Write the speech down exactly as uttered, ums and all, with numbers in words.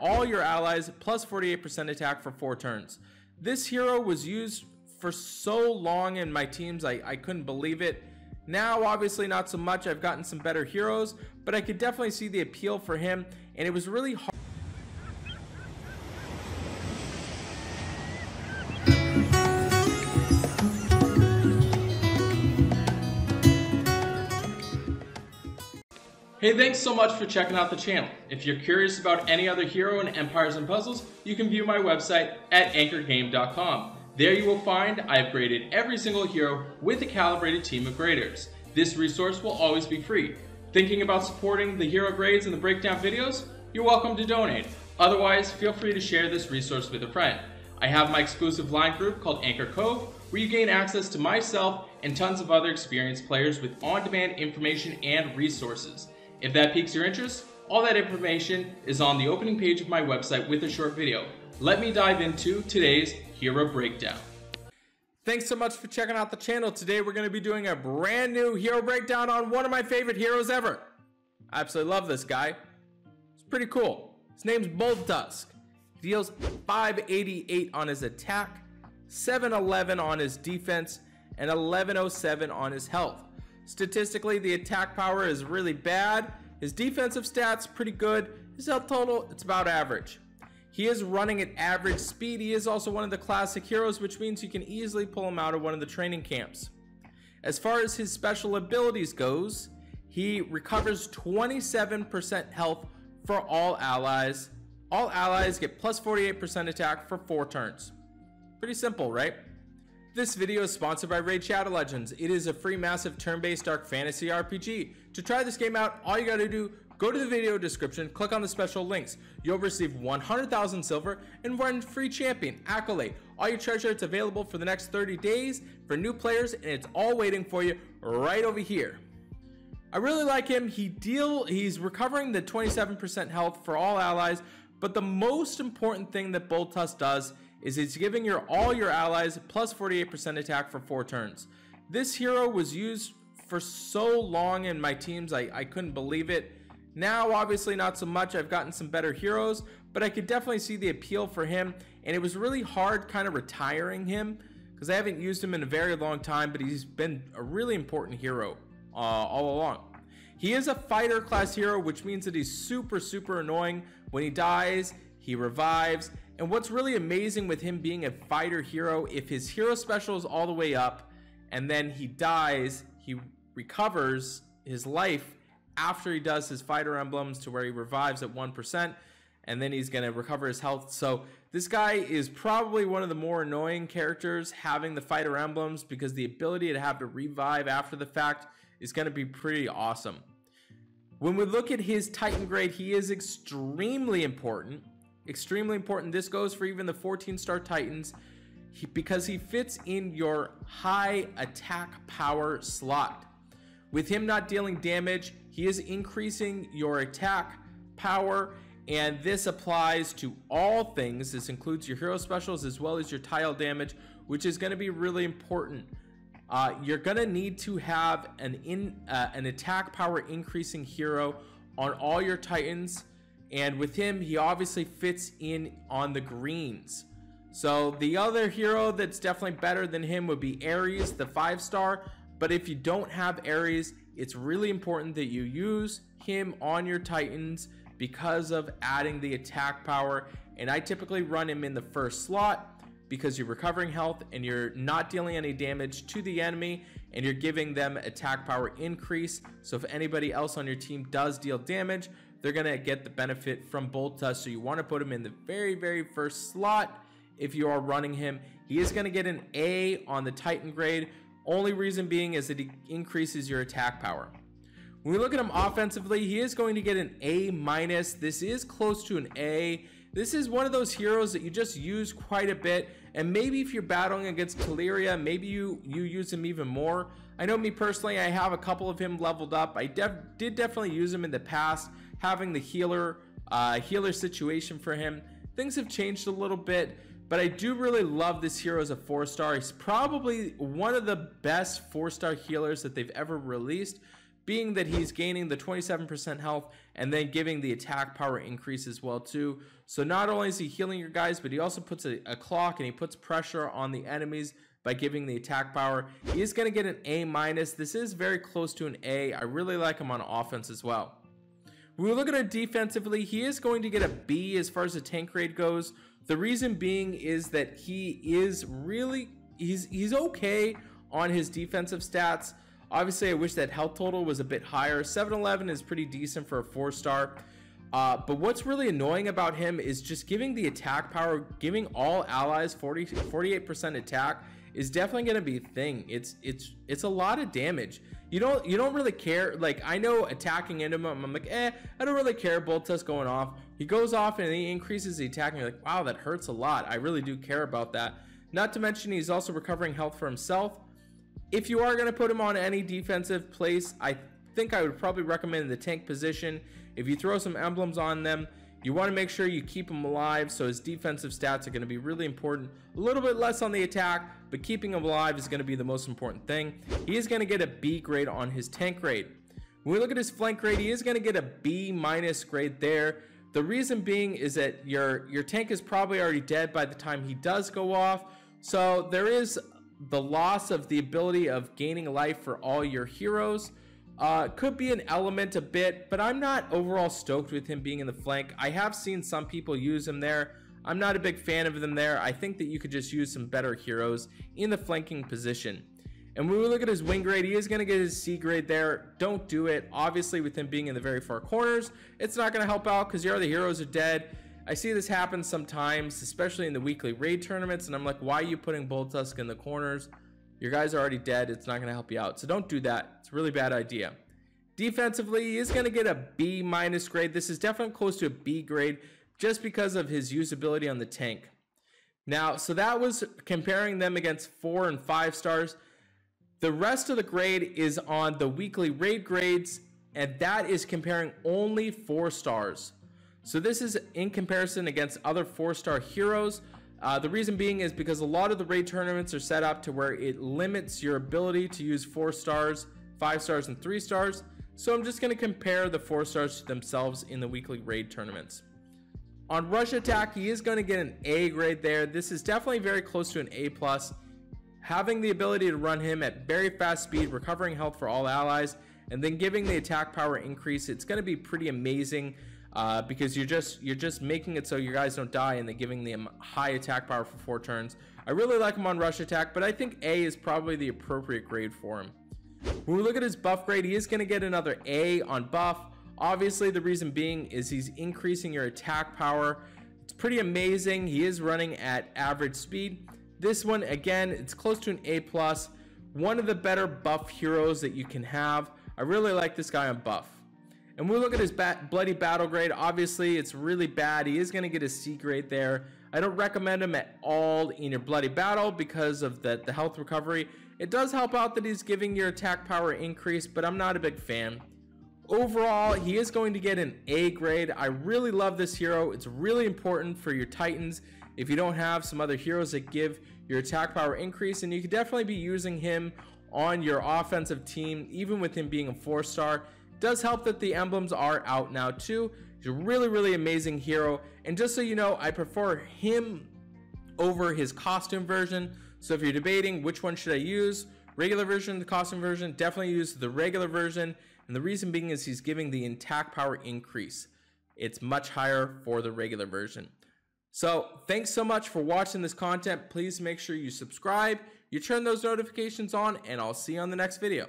all your allies plus forty-eight percent attack for four turns. This hero was used for so long in my teams, I, I couldn't believe it. Now, obviously not so much. I've gotten some better heroes, but I could definitely see the appeal for him, and it was really hard. Hey, thanks so much for checking out the channel. If you're curious about any other hero in Empires and Puzzles, you can view my website at anchor game dot com. There you will find I've graded every single hero with a calibrated team of graders. This resource will always be free. Thinking about supporting the hero grades and the breakdown videos? You're welcome to donate. Otherwise, feel free to share this resource with a friend. I have my exclusive line group called Anchor Cove, where you gain access to myself and tons of other experienced players with on-demand information and resources. If that piques your interest, all that information is on the opening page of my website with a short video. Let me dive into today's Hero Breakdown. Thanks so much for checking out the channel. Today we're going to be doing a brand new Hero Breakdown on one of my favorite heroes ever. I absolutely love this guy. It's pretty cool. His name's Boldtusk. He deals five eighty-eight on his attack, seven eleven on his defense, and eleven oh seven on his health. Statistically, the attack power is really bad. His defensive stats, pretty good. His health total, it's about average. He is running at average speed. He is also one of the classic heroes, which means you can easily pull him out of one of the training camps. As far as his special abilities goes, he recovers twenty-seven percent health for all allies. All allies get plus forty-eight percent attack for four turns. Pretty simple, right? This video is sponsored by Raid Shadow Legends. It is a free massive turn-based dark fantasy R P G. To try this game out, all you gotta do, go to the video description, click on the special links. You'll receive one hundred thousand silver and one free champion, Accolade. All your treasure is available for the next thirty days for new players, and it's all waiting for you right over here. I really like him. He deal, he's recovering the twenty-seven percent health for all allies, but the most important thing that Boldtusk does is it's giving your all your allies plus forty-eight percent attack for four turns. This hero was used for so long in my teams, I, I couldn't believe it. Now, obviously not so much. I've gotten some better heroes, but I could definitely see the appeal for him, and it was really hard kind of retiring him because I haven't used him in a very long time, but he's been a really important hero uh, all along. He is a fighter class hero, which means that he's super, super annoying. When he dies, he revives. And what's really amazing with him being a fighter hero, if his hero special is all the way up and then he dies, he recovers his life after he does his fighter emblems to where he revives at one percent, and then he's going to recover his health. So this guy is probably one of the more annoying characters having the fighter emblems, because the ability to have to revive after the fact is going to be pretty awesome. When we look at his Titan grade, he is extremely important. Extremely important. This goes for even the fourteen star Titans, he, because he fits in your high attack power slot. With him not dealing damage, he is increasing your attack power, and this applies to all things. This includes your hero specials as well as your tile damage, which is going to be really important. Uh, you're going to need to have an in uh, an attack power increasing hero on all your Titans. And with him, he obviously fits in on the greens. So the other hero that's definitely better than him would be Ares, the five star. But if you don't have Ares, it's really important that you use him on your Titans because of adding the attack power. And I typically run him in the first slot because you're recovering health and you're not dealing any damage to the enemy, and you're giving them attack power increase. So if anybody else on your team does deal damage, they're going to get the benefit from Boldtusk. So you want to put him in the very, very first slot if you are running him. He is going to get an A on the Titan grade. Only reason being is that he increases your attack power. When we look at him offensively, he is going to get an A minus. This is close to an A. This is one of those heroes that you just use quite a bit. And maybe if you're battling against Talyria, maybe you, you use him even more. I know me personally, I have a couple of him leveled up. I def did definitely use him in the past, having the healer uh, healer situation for him. Things have changed a little bit, but I do really love this hero as a four star. He's probably one of the best four star healers that they've ever released being that he's gaining the twenty-seven percent health and then giving the attack power increase as well too. So not only is he healing your guys, but he also puts a, a clock and he puts pressure on the enemies by giving the attack power. He is going to get an A minus. This is very close to an A. I really like him on offense as well. When we look at it defensively, he is going to get a B as far as the tank raid goes. The reason being is that he is really, he's, he's okay on his defensive stats. Obviously, I wish that health total was a bit higher. seven eleven is pretty decent for a four star. Uh, but what's really annoying about him is just giving the attack power, giving all allies forty, forty-eight percent attack is definitely going to be a thing. It's it's it's a lot of damage. You don't you don't really care. Like, I know attacking into him, I'm like, eh, I don't really care. Boldtusk going off. He goes off and he increases the attack, and you're like, wow, that hurts a lot. I really do care about that. Not to mention he's also recovering health for himself. If you are going to put him on any defensive place, I think I would probably recommend the tank position. If you throw some emblems on them, you want to make sure you keep him alive, so his defensive stats are going to be really important. A little bit less on the attack, but keeping him alive is going to be the most important thing. He is going to get a B grade on his tank grade. When we look at his flank grade, he is going to get a B minus grade there. The reason being is that your, your tank is probably already dead by the time he does go off, so there is the loss of the ability of gaining life for all your heroes. Uh, could be an element a bit, but I'm not overall stoked with him being in the flank. I have seen some people use him there. I'm not a big fan of him there. I think that you could just use some better heroes in the flanking position. And when we look at his wing grade, he is going to get his C grade there. Don't do it. Obviously, with him being in the very far corners, it's not going to help out because your other heroes are dead. I see this happen sometimes, especially in the weekly raid tournaments, and I'm like, why are you putting Boldtusk in the corners? Your guys are already dead. It's not going to help you out. So don't do that. It's a really bad idea. Defensively, he is going to get a B minus grade. This is definitely close to a B grade just because of his usability on the tank. Now, so that was comparing them against four and five stars. The rest of the grade is on the weekly raid grades, and that is comparing only four stars. So this is in comparison against other four star heroes. Uh, the reason being is because a lot of the raid tournaments are set up to where it limits your ability to use four stars, five stars, and three stars. So I'm just going to compare the four stars to themselves in the weekly raid tournaments. On rush attack, he is going to get an A grade there. This is definitely very close to an A plus. Having the ability to run him at very fast speed, recovering health for all allies, and then giving the attack power increase, it's going to be pretty amazing. Uh, because you're just you're just making it so your guys don't die, and they're giving them high attack power for four turns. I really like him on rush attack, but I think A is probably the appropriate grade for him. When we look at his buff grade, he is going to get another A on buff. Obviously, the reason being is he's increasing your attack power. It's pretty amazing. He is running at average speed. This one, again, it's close to an A plus. One of the better buff heroes that you can have. I really like this guy on buff. And we look at his bat bloody battle grade. Obviously, it's really bad. He is going to get a C grade there. I don't recommend him at all in your bloody battle because of the, the health recovery. It does help out that he's giving your attack power increase, but I'm not a big fan. Overall, he is going to get an A grade. I really love this hero. It's really important for your Titans if you don't have some other heroes that give your attack power increase, and you could definitely be using him on your offensive team, even with him being a four star. Does help that the emblems are out now too. He's a really, really amazing hero. And just so you know, I prefer him over his costume version. So if you're debating which one should I use, regular version, the costume version, definitely use the regular version. And the reason being is he's giving the attack power increase. It's much higher for the regular version. So thanks so much for watching this content. Please make sure you subscribe, you turn those notifications on, and I'll see you on the next video.